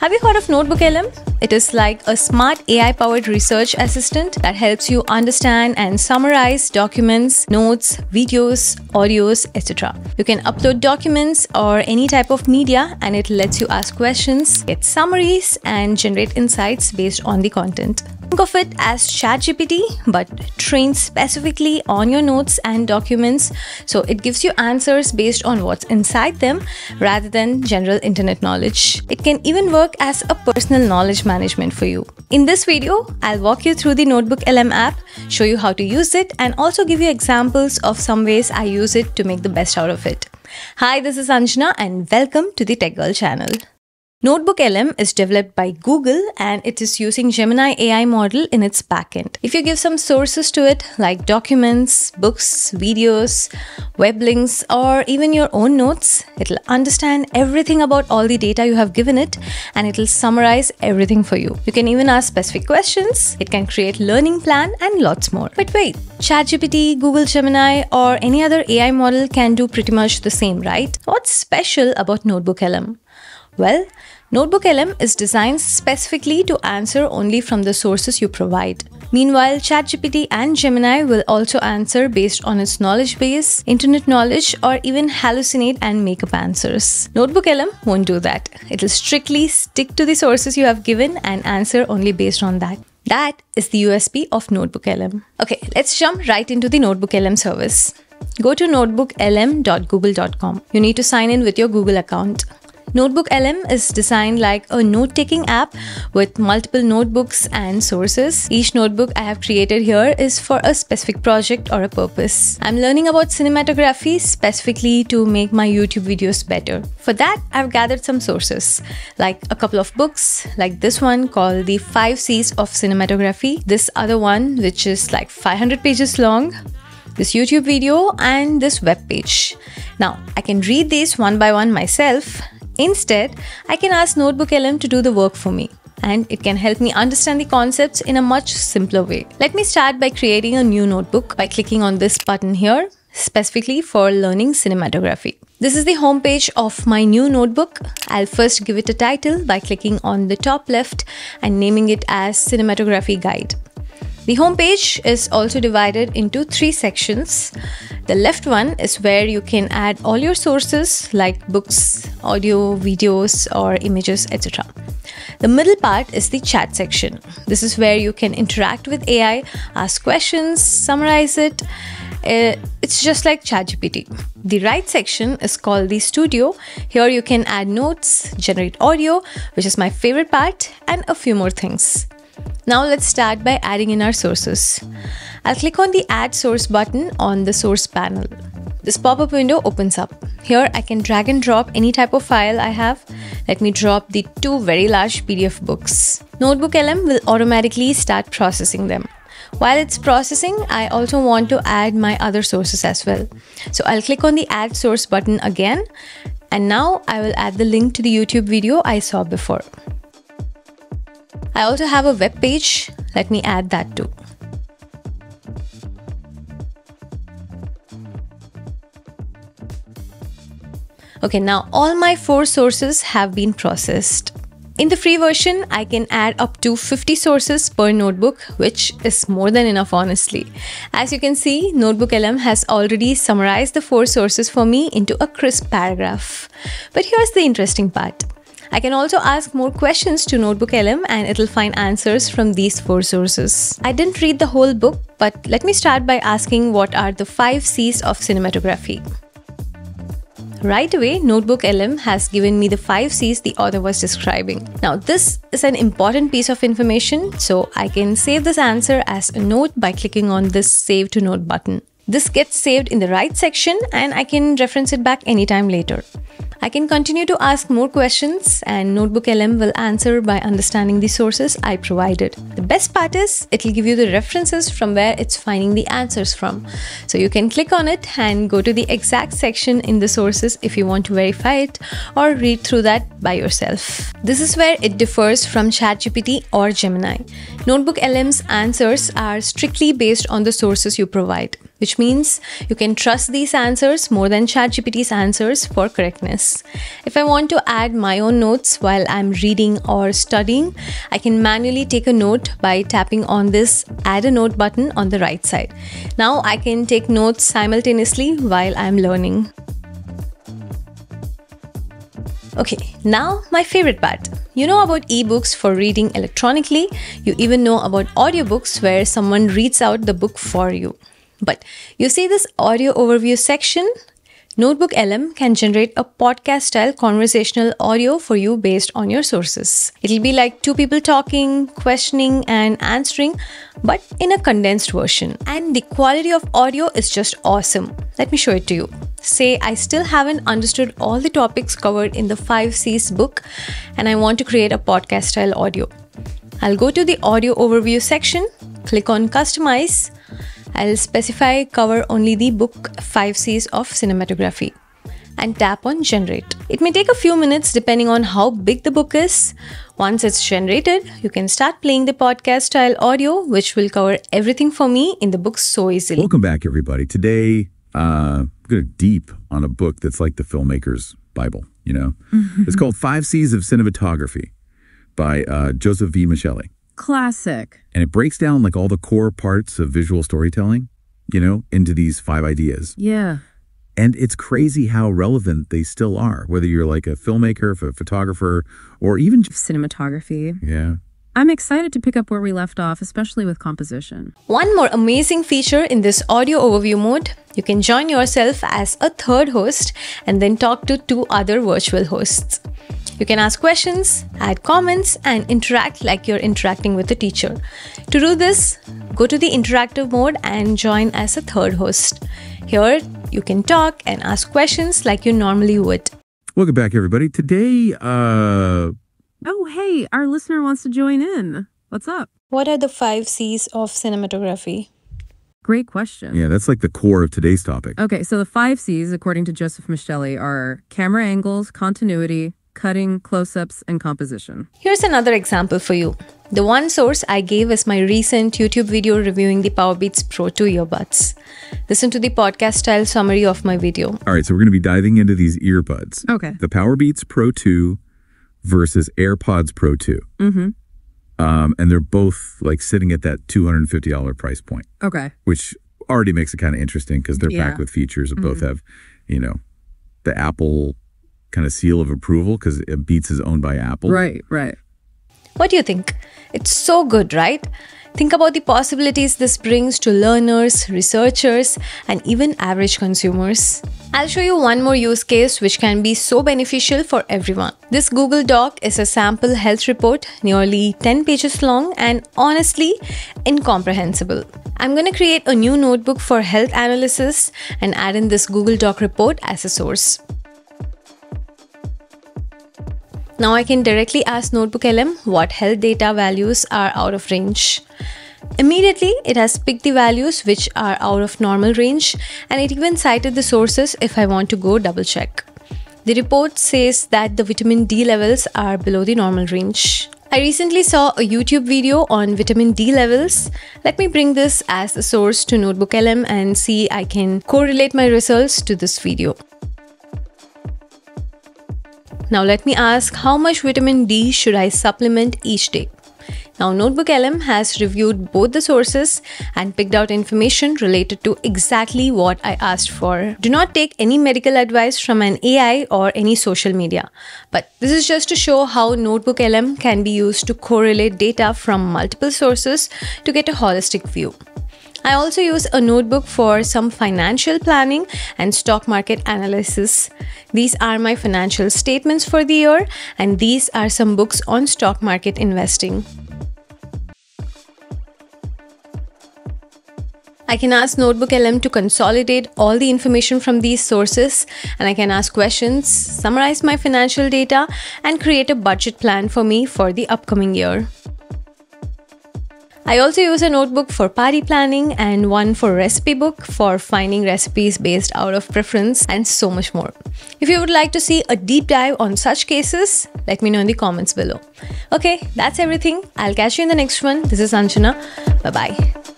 Have you heard of Notebook LM? It is like a smart AI-powered research assistant that helps you understand and summarize documents, notes, videos, audios, etc. You can upload documents or any type of media and it lets you ask questions, get summaries and generate insights based on the content. Think of it as ChatGPT but trained specifically on your notes and documents, so it gives you answers based on what's inside them rather than general internet knowledge. It can even work as a personal knowledge management for you. In this video, I'll walk you through the Notebook LM app, show you how to use it and also give you examples of some ways I use it to make the best out of it. Hi, this is Anjana and welcome to the Tech Girl channel. Notebook LM is developed by Google and it is using Gemini AI model in its backend. If you give some sources to it like documents, books, videos, web links or even your own notes, it'll understand everything about all the data you have given it and it'll summarize everything for you. You can even ask specific questions, it can create learning plan and lots more. But wait, ChatGPT, Google Gemini or any other AI model can do pretty much the same, right? What's special about Notebook LM? Well, Notebook LM is designed specifically to answer only from the sources you provide. Meanwhile, ChatGPT and Gemini will also answer based on its knowledge base, internet knowledge, or even hallucinate and make up answers. Notebook LM won't do that. It'll strictly stick to the sources you have given and answer only based on that. That is the USP of Notebook LM. Okay, let's jump right into the Notebook LM service. Go to notebooklm.google.com. You need to sign in with your Google account. Notebook LM is designed like a note-taking app with multiple notebooks and sources. Each notebook I have created here is for a specific project or a purpose. I'm learning about cinematography specifically to make my YouTube videos better. For that, I've gathered some sources, like a couple of books, like this one called The 5 C's of Cinematography, this other one which is like 500 pages long, this YouTube video and this web page. Now, I can read these one by one myself. Instead, I can ask Notebook LM to do the work for me and it can help me understand the concepts in a much simpler way. Let me start by creating a new notebook by clicking on this button here, specifically for learning cinematography. This is the homepage of my new notebook. I'll first give it a title by clicking on the top left and naming it as Cinematography Guide. The homepage is also divided into three sections. The left one is where you can add all your sources like books, audio, videos or images, etc. The middle part is the chat section. This is where you can interact with AI, ask questions, summarize it. It's just like ChatGPT. The right section is called the studio. Here you can add notes, generate audio, which is my favorite part, and a few more things. Now let's start by adding in our sources. I'll click on the Add Source button on the source panel. This pop-up window opens up. Here I can drag and drop any type of file I have. Let me drop the two very large PDF books. Notebook LM will automatically start processing them. While it's processing, I also want to add my other sources as well. So I'll click on the Add Source button again. And now I will add the link to the YouTube video I saw before. I also have a web page. Let me add that too. Okay, now all my four sources have been processed. In the free version, I can add up to 50 sources per notebook, which is more than enough honestly. As you can see, Notebook LM has already summarized the four sources for me into a crisp paragraph. But here's the interesting part. I can also ask more questions to Notebook LM and it'll find answers from these four sources. I didn't read the whole book, but let me start by asking what are the 5 C's of cinematography. Right away, Notebook LM has given me the 5 C's the author was describing. Now, this is an important piece of information, so I can save this answer as a note by clicking on this Save to Note button. This gets saved in the right section and I can reference it back anytime later. I can continue to ask more questions and Notebook LM will answer by understanding the sources I provided. The best part is it'll give you the references from where it's finding the answers from. So you can click on it and go to the exact section in the sources if you want to verify it or read through that by yourself. This is where it differs from ChatGPT or Gemini. Notebook LM's answers are strictly based on the sources you provide. which means you can trust these answers more than ChatGPT's answers for correctness. If I want to add my own notes while I'm reading or studying, I can manually take a note by tapping on this Add a Note button on the right side. Now I can take notes simultaneously while I'm learning. Okay, now my favorite part. You know about ebooks for reading electronically. You even know about audiobooks where someone reads out the book for you. But you see this audio overview section? Notebook LM can generate a podcast-style conversational audio for you based on your sources. It'll be like two people talking, questioning, and answering, but in a condensed version. And the quality of audio is just awesome. Let me show it to you. Say I still haven't understood all the topics covered in the 5 C's book and I want to create a podcast-style audio. I'll go to the audio overview section, click on Customize. I'll specify cover only the book 5 C's of Cinematography and tap on Generate. It may take a few minutes depending on how big the book is. Once it's generated, you can start playing the podcast-style audio, which will cover everything for me in the book so easily. Welcome back, everybody. Today, I'm going to deep on a book that's like the filmmaker's Bible, you know. It's called 5 C's of Cinematography by Joseph V. Michelli. Classic. And it breaks down like all the core parts of visual storytelling, you know, into these 5 ideas. Yeah. And it's crazy how relevant they still are, whether you're like a filmmaker, a photographer, or even cinematography. Yeah. I'm excited to pick up where we left off, especially with composition. One more amazing feature in this audio overview mode, you can join yourself as a third host and then talk to 2 other virtual hosts. You can ask questions, add comments, and interact like you're interacting with a teacher. To do this, go to the interactive mode and join as a third host. Here, you can talk and ask questions like you normally would. Welcome back, everybody. Today, oh, hey, our listener wants to join in. What's up? What are the 5 C's of cinematography? Great question. Yeah, that's like the core of today's topic. Okay, so the 5 C's, according to Joseph Michelli, are camera angles, continuity, cutting, close-ups, and composition. Here's another example for you. The one source I gave is my recent YouTube video reviewing the Powerbeats Pro 2 earbuds. Listen to the podcast-style summary of my video. All right, so we're going to be diving into these earbuds. Okay. The Powerbeats Pro 2 versus AirPods Pro 2. And they're both like sitting at that $250 price point. Okay. Which already makes it kind of interesting because they're packed with features. Both have, you know, the Apple kind of seal of approval because Beats is owned by Apple. Right. What do you think? It's so good, right? Think about the possibilities this brings to learners, researchers, and even average consumers. I'll show you one more use case which can be so beneficial for everyone. This Google Doc is a sample health report, nearly 10 pages long and honestly incomprehensible. I'm going to create a new notebook for health analysis and add in this Google Doc report as a source. Now I can directly ask Notebook LM what health data values are out of range. Immediately, it has picked the values which are out of normal range, and it even cited the sources if I want to go double check. The report says that the vitamin D levels are below the normal range. I recently saw a YouTube video on vitamin D levels. Let me bring this as a source to Notebook LM and see if I can correlate my results to this video. Now let me ask, how much vitamin D should I supplement each day? Now Notebook LM has reviewed both the sources and picked out information related to exactly what I asked for. Do not take any medical advice from an AI or any social media. But this is just to show how Notebook LM can be used to correlate data from multiple sources to get a holistic view. I also use a notebook for some financial planning and stock market analysis. These are my financial statements for the year, and these are some books on stock market investing. I can ask Notebook LM to consolidate all the information from these sources, and I can ask questions, summarize my financial data, and create a budget plan for me for the upcoming year. I also use a notebook for party planning and one for recipe book for finding recipes based out of preference and so much more. If you would like to see a deep dive on such cases, let me know in the comments below. Okay, that's everything. I'll catch you in the next one. This is Anjana. Bye-bye.